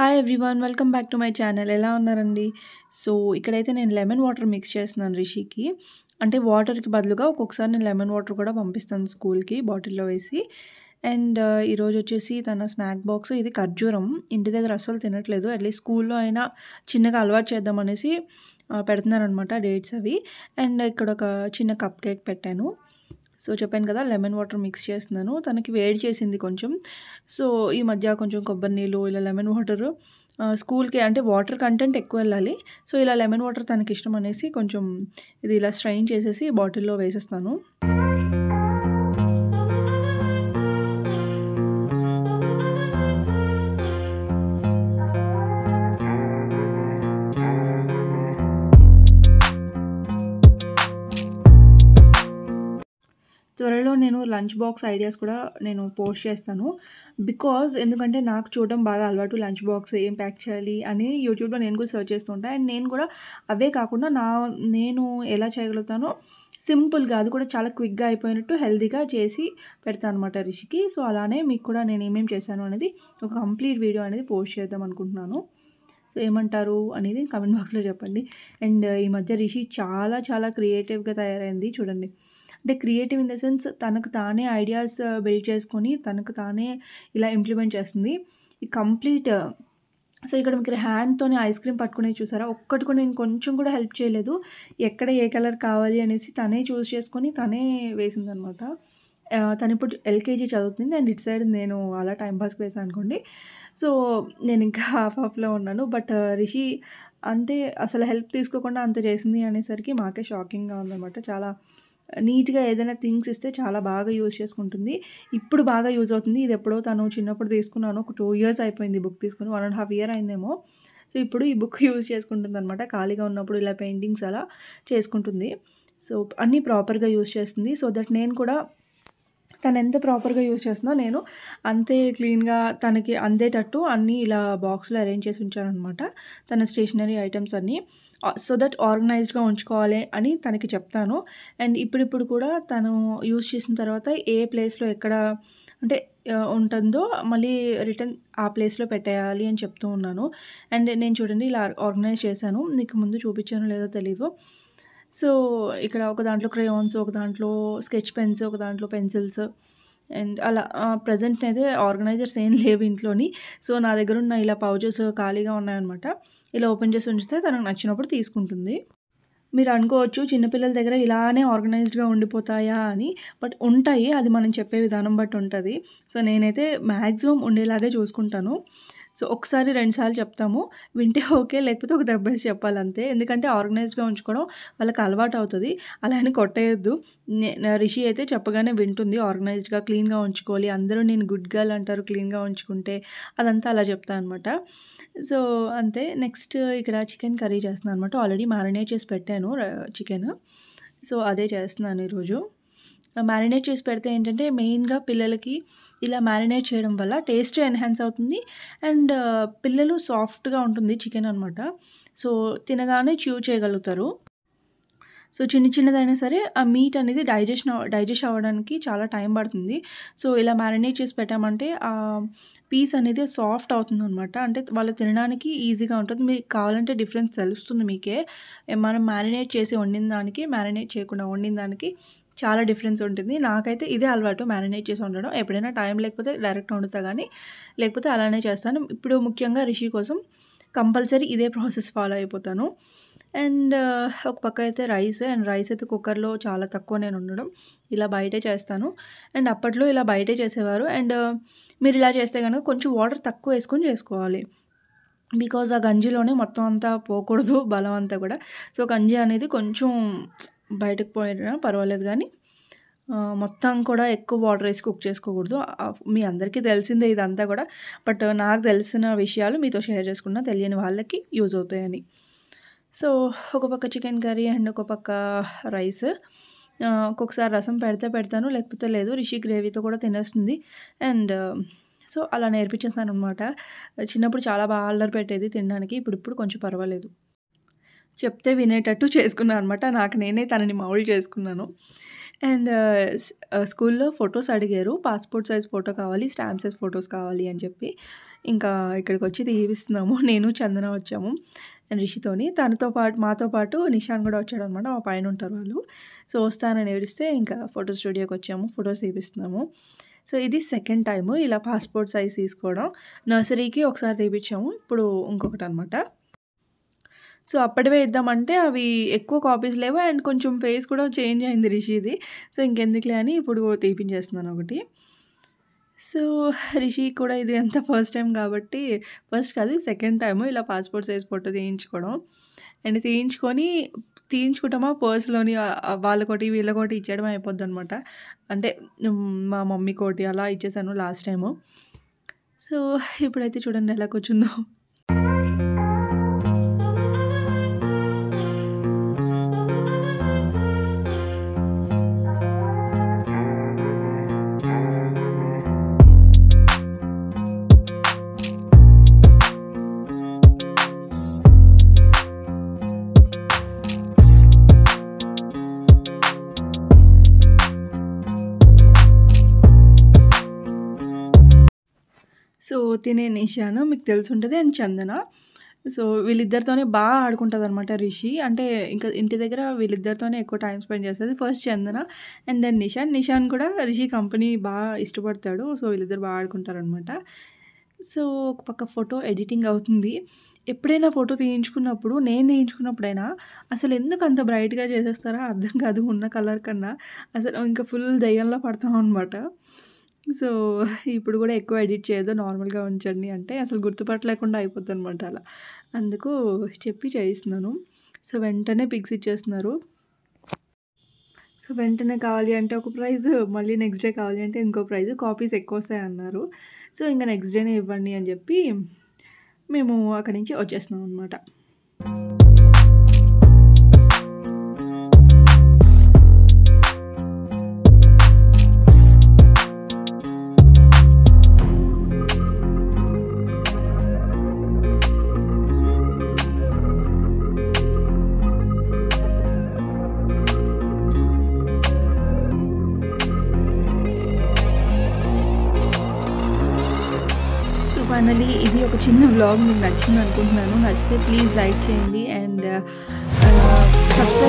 Hi everyone, welcome back to my channel. Ela unnarandi. So ikkadaithe nenu lemon water mix chestunnan Rishi ki. Ante water ki badaluga okkokari nenu lemon water kuda pampistanu school ki bottle lo vesi. And ee roju vachesi tana snack box idi kharjuram. Inti daggara asalu tinatledu. At least school lo aina chinnaga alvaat cheddam anesi pedtunnaru anamata dates avi. And ikkada oka chinna cupcake pettanu. So చెప్పాను కదా lemon water mix చేస్తున్నాను తనకి వేడి చేసింది కొంచెం so ఈ మధ్య కొంచెం కొబ్బరి నీళ్ళు ఇలా లెమన్ వాటర్ స్కూల్ కి అంటే వాటర్ కంటెంట్ ఎక్కువ వెళ్ళాలి సో ఇలా లెమన్ వాటర్ తనకి ఇష్టం అనేసి కొంచెం ఇది ఇలా స్ట్రెయిన్ చేసేసి బాటిల్ లో వేసేస్తాను త్వరలో నేను లంచ్ బాక్స్ ఐడియాస్ కూడా నేను పోస్ట్ చేస్తాను బికాజ్ ఎందుకంటే నాకు చూడడం బాగా అలవాటు లంచ్ బాక్స్ ఏం ప్యాక్ చేయాలి అని యూట్యూబ్లో నేను కూడా సర్చ్ చేస్తుంటా అండ్ నేను కూడా అవే కాకుండా నేను ఎలా చేయగలుగుతానో సింపుల్గా అది కూడా చాలా క్విక్గా అయిపోయినట్టు హెల్దీగా చేసి పెడతాను అనమాట రిషికి సో అలానే మీకు కూడా నేను ఏమేమి చేశాను అనేది ఒక కంప్లీట్ వీడియో అనేది పోస్ట్ చేద్దాం అనుకుంటున్నాను సో ఏమంటారు అనేది కామెంట్ బాక్స్లో చెప్పండి అండ్ ఈ మధ్య రిషి చాలా చాలా క్రియేటివ్గా తయారైంది చూడండి అంటే క్రియేటివ్ ఇన్ ద సెన్స్ తనకు తానే ఐడియాస్ బిల్డ్ చేసుకొని తనకు తానే ఇలా ఇంప్లిమెంట్ చేస్తుంది ఈ కంప్లీట్ సో ఇక్కడ మీకు హ్యాండ్తోనే ఐస్ క్రీమ్ పట్టుకునే చూసారా ఒక్కటి కూడా నేను కొంచెం కూడా హెల్ప్ చేయలేదు ఎక్కడ ఏ కలర్ కావాలి అనేసి తనే చూస్ చేసుకొని తనే వేసింది అనమాట తను ఇప్పుడు ఎల్కేజీ చదువుతుంది అండ్ ఇటు సైడ్ నేను అలా టైంపాస్కి వేసాను అనుకోండి సో నేను ఇంకా హాఫ్ హాఫ్లో ఉన్నాను బట్ రిషి అంటే అసలు హెల్ప్ తీసుకోకుండా అంత చేసింది అనేసరికి మాకే షాకింగ్గా ఉందన్నమాట చాలా నీట్గా ఏదైనా థింగ్స్ ఇస్తే చాలా బాగా యూజ్ చేసుకుంటుంది ఇప్పుడు బాగా యూజ్ అవుతుంది ఇది ఎప్పుడో తను చిన్నప్పుడు తీసుకున్నాను ఒక 2 years అయిపోయింది బుక్ తీసుకుని 1.5 year అయిందేమో సో ఇప్పుడు ఈ బుక్ యూజ్ చేసుకుంటుంది అనమాట ఖాళీగా ఉన్నప్పుడు ఇలా పెయింటింగ్స్ అలా చేసుకుంటుంది సో అన్నీ ప్రాపర్గా యూజ్ చేస్తుంది సో దట్ నేను కూడా తను ఎంత ప్రాపర్గా యూజ్ చేస్తుందో నేను అంతే క్లీన్గా తనకి అందేటట్టు అన్నీ ఇలా బాక్స్లో అరేంజ్ చేసి ఉంచానమాట తన స్టేషనరీ ఐటమ్స్ అన్నీ సో దట్ ఆర్గనైజ్డ్గా ఉంచుకోవాలి అని తనకి చెప్తాను అండ్ ఇప్పుడిప్పుడు కూడా తను యూజ్ చేసిన తర్వాత ఏ ప్లేస్లో ఎక్కడ అంటే ఉంటుందో మళ్ళీ రిటర్న్ ఆ ప్లేస్లో పెట్టేయాలి అని చెప్తూ ఉన్నాను అండ్ నేను చూడండి ఇలా ఆర్గనైజ్ చేశాను నీకు ముందు చూపించాను లేదో తెలీదు సో ఇక్కడ ఒక దాంట్లో క్రేయాన్స్ ఒక దాంట్లో స్కెచ్ పెన్స్ ఒక దాంట్లో పెన్సిల్స్ అండ్ అలా ప్రజెంట్ అయితే ఆర్గనైజర్స్ ఏం లేవు ఇంట్లోని సో నా దగ్గర ఉన్న ఇలా పౌచెస్ ఖాళీగా ఉన్నాయన్నమాట ఇలా ఓపెన్ చేసి ఉంచితే తనకు నచ్చినప్పుడు తీసుకుంటుంది మీరు అనుకోవచ్చు చిన్నపిల్లల దగ్గర ఇలానే ఆర్గనైజ్డ్గా ఉండిపోతాయా అని బట్ ఉంటాయి అది మనం చెప్పే విధానం బట్టి ఉంటుంది సో నేనైతే మ్యాక్సిమం ఉండేలాగే చూసుకుంటాను సో ఒకసారి 2 సార్లు చెప్తాము వింటే ఓకే లేకపోతే ఒక దెబ్బేసి చెప్పాలంతే ఎందుకంటే ఆర్గనైజ్డ్గా ఉంచుకోవడం వాళ్ళకి అలవాటు అవుతుంది అలా అని కొట్టేయద్దు రిషి అయితే చెప్పగానే వింటుంది ఆర్గనైజ్డ్గా క్లీన్గా ఉంచుకోవాలి అందరూ నేను గుడ్ గర్ల్ అంటారు క్లీన్గా ఉంచుకుంటే అదంతా అలా చెప్తాను అనమాట సో అంతే నెక్స్ట్ ఇక్కడ చికెన్ కర్రీ చేస్తున్నాను అనమాట ఆల్రెడీ మ్యారినేట్ చేసి పెట్టాను చికెన్ సో అదే చేస్తున్నాను ఈరోజు మ్యారినేట్ చేసి పెడితే ఏంటంటే మెయిన్గా పిల్లలకి ఇలా మ్యారినేట్ చేయడం వల్ల టేస్ట్ ఎన్హాన్స్ అవుతుంది అండ్ పిల్లలు సాఫ్ట్గా ఉంటుంది చికెన్ అనమాట సో తినగానే చ్యూ చేయగలుగుతారు సో చిన్నదైనా సరే ఆ మీట్ అనేది డైజెస్ట్ అవ్వడానికి చాలా టైం పడుతుంది సో ఇలా మ్యారినేట్ చేసి పెట్టామంటే ఆ పీస్ అనేది సాఫ్ట్ అవుతుంది అనమాట అంటే వాళ్ళు తినడానికి ఈజీగా ఉంటుంది మీకు కావాలంటే డిఫరెన్స్ తెలుస్తుంది మీకే మనం మ్యారినేట్ చేసి వండిన దానికి మ్యారినేట్ చేయకుండా వండిన దానికి చాలా డిఫరెన్స్ ఉంటుంది నాకైతే ఇదే అలవాటు మ్యారినేట్ చేసి ఉండడం ఎప్పుడైనా టైం లేకపోతే డైరెక్ట్ వండుతా కానీ లేకపోతే అలానే చేస్తాను ఇప్పుడు ముఖ్యంగా రిషి కోసం కంపల్సరీ ఇదే ప్రాసెస్ ఫాలో అయిపోతాను అండ్ ఒక పక్క అయితే రైస్ అండ్ రైస్ అయితే కుక్కర్లో చాలా తక్కువ నేను ఉండడం ఇలా బయటే చేస్తాను అండ్ అప్పట్లో ఇలా బయటే చేసేవారు అండ్ మీరు ఇలా చేస్తే కనుక కొంచెం వాటర్ తక్కువ వేసుకొని చేసుకోవాలి బికాజ్ ఆ గంజిలోనే మొత్తం అంతా పోకూడదు బలం అంతా కూడా సో గంజి అనేది కొంచెం బయటకు పోయినా పర్వాలేదు కానీ మొత్తం కూడా ఎక్కువ వాటర్ వేసి కుక్ చేసుకోకూడదు, మీ అందరికీ తెలిసిందే ఇదంతా కూడా. బట్ నాకు తెలిసిన విషయాలు మీతో షేర్ చేసుకున్నా, తెలియని వాళ్ళకి యూజ్ అవుతాయని. సో ఒక పక్క చికెన్ కర్రీ అండ్ ఒక పక్క రైస్, ఒక్కొక్కసారి రసం పెడతాను, లేకపోతే లేదు. రిషి గ్రేవీతో కూడా తినేస్తుంది. అండ్ సో అలా నేర్పించేసాను అనమాట. చిన్నప్పుడు చాలా బాగా అల్లరి పెట్టేది తినడానికి, ఇప్పుడు కొంచెం పర్వాలేదు, చెప్తే వినేటట్టు చేసుకున్నాను అనమాట. నాకు నేనే తనని మౌల్డ్ చేసుకున్నాను. అండ్ స్కూల్లో ఫొటోస్ అడిగారు, పాస్పోర్ట్ సైజ్ ఫోటో కావాలి, స్టాంప్ సైజ్ ఫొటోస్ కావాలి అని చెప్పి ఇంకా ఇక్కడికి వచ్చి తీపిస్తున్నాము. నేను చందన వచ్చాము అండ్ రిషితోని, తనతో పాటు మాతో పాటు నిషాన్ కూడా వచ్చాడు అనమాట, మా పైన ఉంటారు వాళ్ళు. సో వస్తానని ఏడిస్తే ఇంకా ఫోటో స్టూడియోకి వచ్చాము, ఫొటోస్ తీపిస్తున్నాము. సో ఇది సెకండ్ టైము ఇలా పాస్పోర్ట్ సైజ్ తీసుకోవడం. నర్సరీకి ఒకసారి తీపిచ్చాము, ఇప్పుడు ఇంకొకటి అనమాట. సో అప్పటివే ఇద్దామంటే అవి ఎక్కువ కాపీస్ లేవు అండ్ కొంచెం ఫేస్ కూడా చేంజ్ అయింది రిషిది. సో ఇంకెందుకులే అని ఇప్పుడు తీపించేస్తున్నాను ఒకటి. సో రిషి కూడా ఇది అంతా ఫస్ట్ టైం కాబట్టి, ఫస్ట్ కాదు సెకండ్ టైము ఇలా పాస్పోర్ట్ సైజ్ ఫోటో తీయించుకోవడం. అండ్ తీయించుకుంటామా పర్స్లోని వాళ్ళకోటి వీళ్ళకోటి ఇచ్చేయడం అయిపోద్ది అనమాట. అంటే మా మమ్మీ కోటి అలా ఇచ్చేసాను లాస్ట్ టైము. సో ఇప్పుడైతే చూడండి ఎలా కూర్చుందో. సో తినే నిషాను మీకు తెలిసి ఉంటుంది అండ్ చందన. సో వీళ్ళిద్దరితోనే బాగా ఆడుకుంటుంది అనమాట రిషి. అంటే ఇంకా ఇంటి దగ్గర వీళ్ళిద్దరితోనే ఎక్కువ టైం స్పెండ్ చేస్తుంది. First Chandana and then Nishan కూడా రిషి కంపెనీ బాగా ఇష్టపడతాడు. సో వీళ్ళిద్దరు బాగా ఆడుకుంటారనమాట. సో ఒక పక్క ఫోటో ఎడిటింగ్ అవుతుంది. ఎప్పుడైనా ఫోటో తీయించుకున్నప్పుడు, నేను తీయించుకున్నప్పుడైనా అసలు ఎందుకు అంత బ్రైట్గా చేసేస్తారా అర్థం కాదు, ఉన్న కలర్ కన్నా. అసలు ఇంకా ఫుల్ దయ్యంలో పడతాం అనమాట. సో ఇప్పుడు కూడా ఎక్కువ ఎడిట్ చేయదు, నార్మల్గా ఉంచండి అంటే అసలు గుర్తుపట్టలేకుండా అయిపోద్ది అనమాట. అలా అందుకు చెప్పి చేయిస్తున్నాను. సో వెంటనే పిక్స్ ఇచ్చేస్తున్నారు. సో వెంటనే కావాలి అంటే ఒక ప్రైజ్, మళ్ళీ నెక్స్ట్ డే కావాలి అంటే ఇంకో ప్రైజ్, కాపీస్ ఎక్కువ వస్తాయి అన్నారు. సో ఇంకా నెక్స్ట్ డేనే ఇవ్వండి అని చెప్పి మేము అక్కడి నుంచి వచ్చేస్తున్నాం అనమాట. ఫైనలీ ఇది ఒక చిన్న వ్లాగ్ మీకు నచ్చింది అనుకుంటున్నాను. నచ్చితే ప్లీజ్ లైక్ చేయండి అండ్ సబ్స్క్రైబ్